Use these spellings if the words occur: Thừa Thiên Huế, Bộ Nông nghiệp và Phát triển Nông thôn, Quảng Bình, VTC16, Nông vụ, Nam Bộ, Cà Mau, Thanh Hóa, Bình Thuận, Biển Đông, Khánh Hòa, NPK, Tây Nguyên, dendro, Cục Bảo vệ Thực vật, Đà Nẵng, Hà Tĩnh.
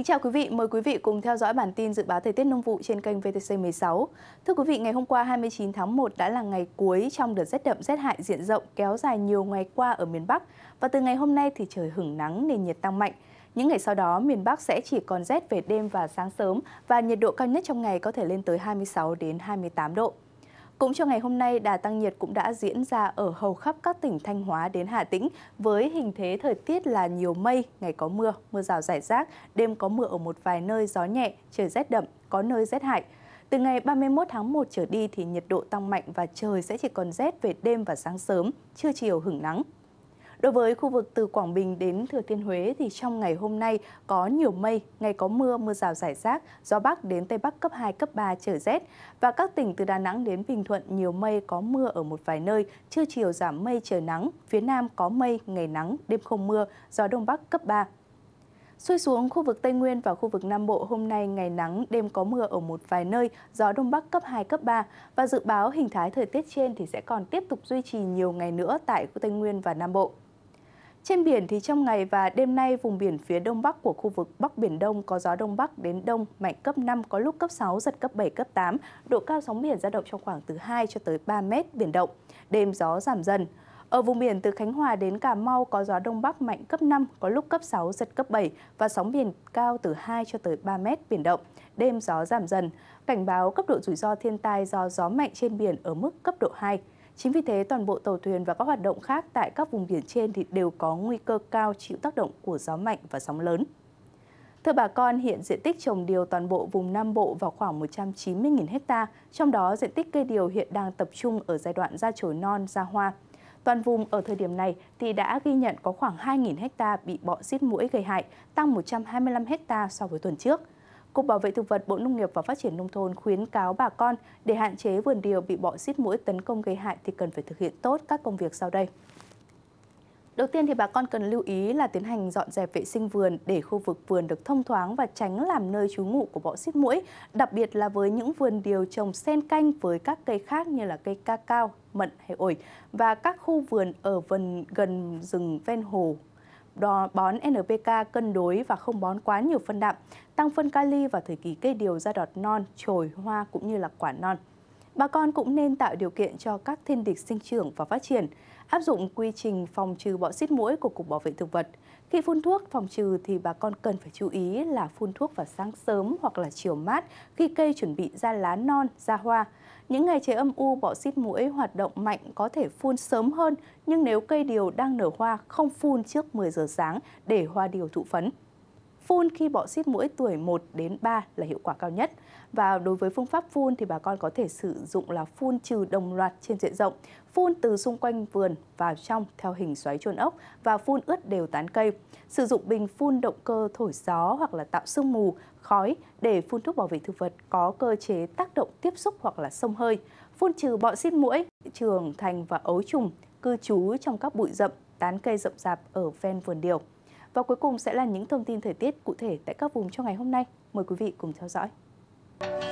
Kính chào quý vị, mời quý vị cùng theo dõi bản tin dự báo thời tiết nông vụ trên kênh VTC16. Thưa quý vị, ngày hôm qua 29 tháng 1 đã là ngày cuối trong đợt rét đậm rét hại diện rộng kéo dài nhiều ngày qua ở miền Bắc, và từ ngày hôm nay thì trời hửng nắng nên nhiệt tăng mạnh. Những ngày sau đó, miền Bắc sẽ chỉ còn rét về đêm và sáng sớm, và nhiệt độ cao nhất trong ngày có thể lên tới 26 đến 28 độ. Cũng trong ngày hôm nay, đà tăng nhiệt cũng đã diễn ra ở hầu khắp các tỉnh Thanh Hóa đến Hà Tĩnh, với hình thế thời tiết là nhiều mây, ngày có mưa, mưa rào rải rác, đêm có mưa ở một vài nơi, gió nhẹ, trời rét đậm, có nơi rét hại. Từ ngày 31 tháng 1 trở đi thì nhiệt độ tăng mạnh và trời sẽ chỉ còn rét về đêm và sáng sớm, trưa chiều hửng nắng. Đối với khu vực từ Quảng Bình đến Thừa Thiên Huế thì trong ngày hôm nay có nhiều mây, ngày có mưa, mưa rào rải rác, gió Bắc đến Tây Bắc cấp 2, cấp 3, trời rét. Và các tỉnh từ Đà Nẵng đến Bình Thuận nhiều mây, có mưa ở một vài nơi, trưa chiều giảm mây trời nắng, phía Nam có mây, ngày nắng, đêm không mưa, gió Đông Bắc cấp 3. Xuôi xuống khu vực Tây Nguyên và khu vực Nam Bộ hôm nay ngày nắng, đêm có mưa ở một vài nơi, gió Đông Bắc cấp 2, cấp 3. Và dự báo hình thái thời tiết trên thì sẽ còn tiếp tục duy trì nhiều ngày nữa tại khu Tây Nguyên và Nam Bộ. Trên biển thì trong ngày và đêm nay, vùng biển phía Đông Bắc của khu vực Bắc Biển Đông có gió Đông Bắc đến Đông mạnh cấp 5, có lúc cấp 6, giật cấp 7, cấp 8. Độ cao sóng biển dao động trong khoảng từ 2 cho tới 3 mét, biển động. Đêm gió giảm dần. Ở vùng biển từ Khánh Hòa đến Cà Mau có gió Đông Bắc mạnh cấp 5, có lúc cấp 6, giật cấp 7 và sóng biển cao từ 2 cho tới 3 mét, biển động. Đêm gió giảm dần. Cảnh báo cấp độ rủi ro thiên tai do gió mạnh trên biển ở mức cấp độ 2. Chính vì thế, toàn bộ tàu thuyền và các hoạt động khác tại các vùng biển trên thì đều có nguy cơ cao chịu tác động của gió mạnh và sóng lớn. Thưa bà con, hiện diện tích trồng điều toàn bộ vùng Nam Bộ vào khoảng 190.000 ha, trong đó diện tích cây điều hiện đang tập trung ở giai đoạn ra chồi non, ra hoa. Toàn vùng ở thời điểm này thì đã ghi nhận có khoảng 2.000 ha bị bọ xít muỗi gây hại, tăng 125 ha so với tuần trước. Cục Bảo vệ Thực vật, Bộ Nông nghiệp và Phát triển Nông thôn khuyến cáo bà con để hạn chế vườn điều bị bọ xít muỗi tấn công gây hại thì cần phải thực hiện tốt các công việc sau đây. Đầu tiên thì bà con cần lưu ý là tiến hành dọn dẹp vệ sinh vườn để khu vực vườn được thông thoáng và tránh làm nơi trú ngụ của bọ xít muỗi, đặc biệt là với những vườn điều trồng xen canh với các cây khác như là cây cacao, mận hay ổi và các khu vườn ở gần rừng ven hồ. Bón NPK cân đối và không bón quá nhiều phân đạm, tăng phân kali vào thời kỳ cây điều ra đọt non, chồi, hoa cũng như là quả non. Bà con cũng nên tạo điều kiện cho các thiên địch sinh trưởng và phát triển, áp dụng quy trình phòng trừ bọ xít muỗi của Cục Bảo vệ Thực vật. Khi phun thuốc phòng trừ thì bà con cần phải chú ý là phun thuốc vào sáng sớm hoặc là chiều mát khi cây chuẩn bị ra lá non, ra hoa. Những ngày trời âm u, bọ xít muỗi hoạt động mạnh có thể phun sớm hơn, nhưng nếu cây điều đang nở hoa, không phun trước 10 giờ sáng để hoa điều thụ phấn. Phun khi bọ xít muỗi tuổi 1 đến 3 là hiệu quả cao nhất. Và đối với phương pháp phun thì bà con có thể sử dụng là phun trừ đồng loạt trên diện rộng, phun từ xung quanh vườn vào trong theo hình xoáy chôn ốc và phun ướt đều tán cây. Sử dụng bình phun động cơ thổi gió hoặc là tạo sương mù, khói để phun thuốc bảo vệ thực vật có cơ chế tác động tiếp xúc hoặc là xông hơi. Phun trừ bọ xít muỗi trưởng thành và ấu trùng cư trú trong các bụi rậm, tán cây rậm rạp ở ven vườn điều. Và cuối cùng sẽ là những thông tin thời tiết cụ thể tại các vùng trong ngày hôm nay. Mời quý vị cùng theo dõi.